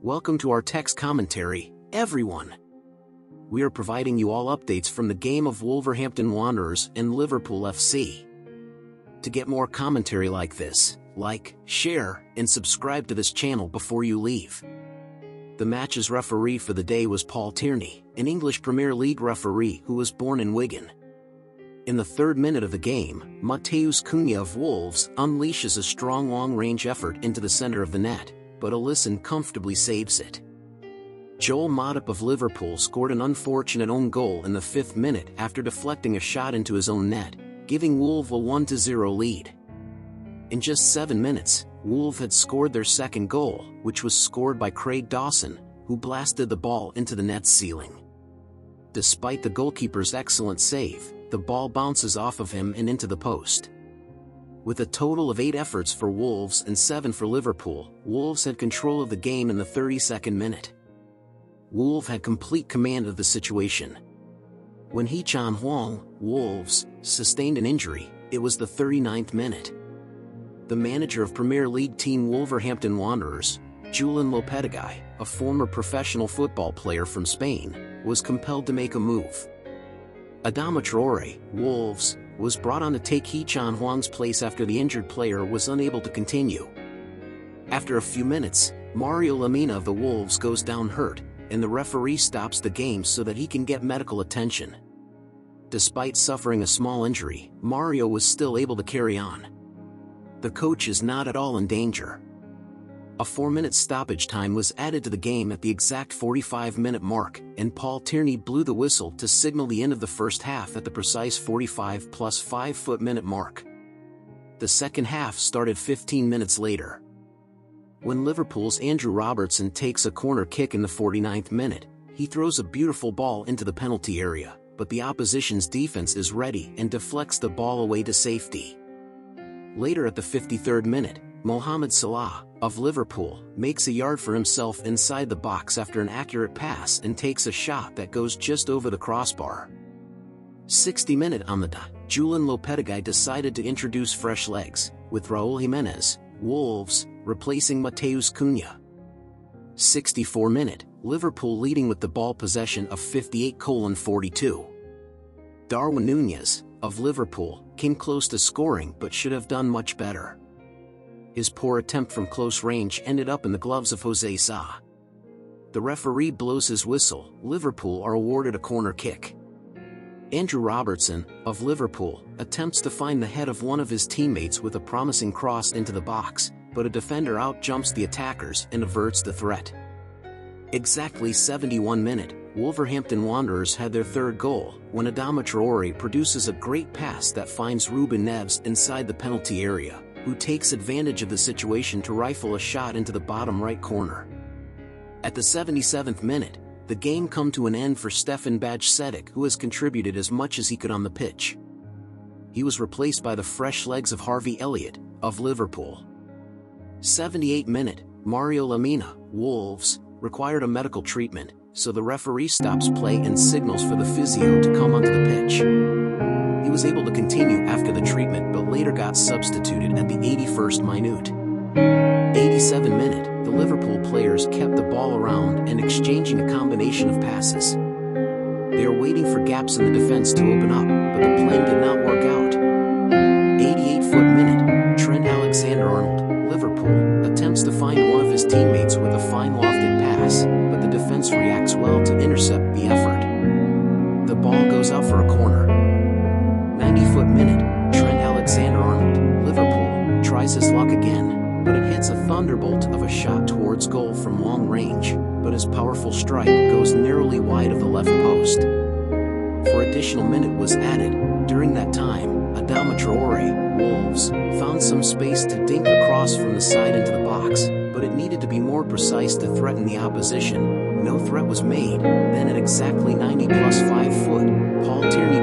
Welcome to our text commentary, everyone. We are providing you all updates from the game of Wolverhampton Wanderers and Liverpool FC. To get more commentary like this, like, share, and subscribe to this channel before you leave. The match's referee for the day was Paul Tierney, an English Premier League referee who was born in Wigan. In the 3rd minute of the game, Matheus Cunha of Wolves unleashes a strong long-range effort into the center of the net, but Alisson comfortably saves it. Joel Matip of Liverpool scored an unfortunate own goal in the 5th minute after deflecting a shot into his own net, giving Wolves a 1-0 lead. In just 7 minutes, Wolves had scored their 2nd goal, which was scored by Craig Dawson, who blasted the ball into the net ceiling. Despite the goalkeeper's excellent save, the ball bounces off of him and into the post. With a total of 8 efforts for Wolves and 7 for Liverpool, Wolves had control of the game in the 32nd minute. Wolves had complete command of the situation. When Hee-Chan Hwang, Wolves, sustained an injury, it was the 39th minute. The manager of Premier League team Wolverhampton Wanderers, Julen Lopetegui, a former professional football player from Spain, was compelled to make a move. Adama Traoré, Wolves, was brought on to take Hee-Chan Hwang's place after the injured player was unable to continue. After a few minutes, Mario Lemina of the Wolves goes down hurt, and the referee stops the game so that he can get medical attention. Despite suffering a small injury, Mario was still able to carry on. The coach is not at all in danger. A 4-minute stoppage time was added to the game at the exact 45-minute mark, and Paul Tierney blew the whistle to signal the end of the first half at the precise 45+5-minute mark. The second half started 15 minutes later. When Liverpool's Andrew Robertson takes a corner kick in the 49th minute, he throws a beautiful ball into the penalty area, but the opposition's defense is ready and deflects the ball away to safety. Later at the 53rd minute, Mohamed Salah, of Liverpool, makes a yard for himself inside the box after an accurate pass and takes a shot that goes just over the crossbar. 60th minute on the dot, Julen Lopetegui decided to introduce fresh legs, with Raúl Jiménez, Wolves, replacing Matheus Cunha. 64th minute, Liverpool leading with the ball possession of 58:42. Darwin Núñez, of Liverpool, came close to scoring but should have done much better. His poor attempt from close range ended up in the gloves of Jose Sa. The referee blows his whistle, Liverpool are awarded a corner kick. Andrew Robertson, of Liverpool, attempts to find the head of one of his teammates with a promising cross into the box, but a defender out-jumps the attackers and averts the threat. Exactly 71st minute, Wolverhampton Wanderers had their 3rd goal, when Adama Traoré produces a great pass that finds Ruben Neves inside the penalty area, who takes advantage of the situation to rifle a shot into the bottom right corner. At the 77th minute, the game come to an end for Stefan Bajcetic, who has contributed as much as he could on the pitch. He was replaced by the fresh legs of Harvey Elliott, of Liverpool. 78th minute, Mario Lemina, Wolves, required a medical treatment, so the referee stops play and signals for the physio to come onto the pitch. He was able to continue after the treatment but later got substituted at the 81st minute. 87th minute, the Liverpool players kept the ball around and exchanging a combination of passes. They are waiting for gaps in the defense to open up, but the plan did not work out. 88th minute, Trent Alexander-Arnold, Liverpool, attempts to find one of his teammates with a fine lofted pass, but the defense reacts well to intercept the effort. The ball goes out for a corner. 90th minute, Trent Alexander-Arnold, Liverpool, tries his luck again, but it hits a thunderbolt of a shot towards goal from long range, but his powerful strike goes narrowly wide of the left post. For additional minute was added. During that time, Adama Traoré, Wolves, found some space to dink the cross from the side into the box, but it needed to be more precise to threaten the opposition. No threat was made. Then at exactly 90+5, Paul Tierney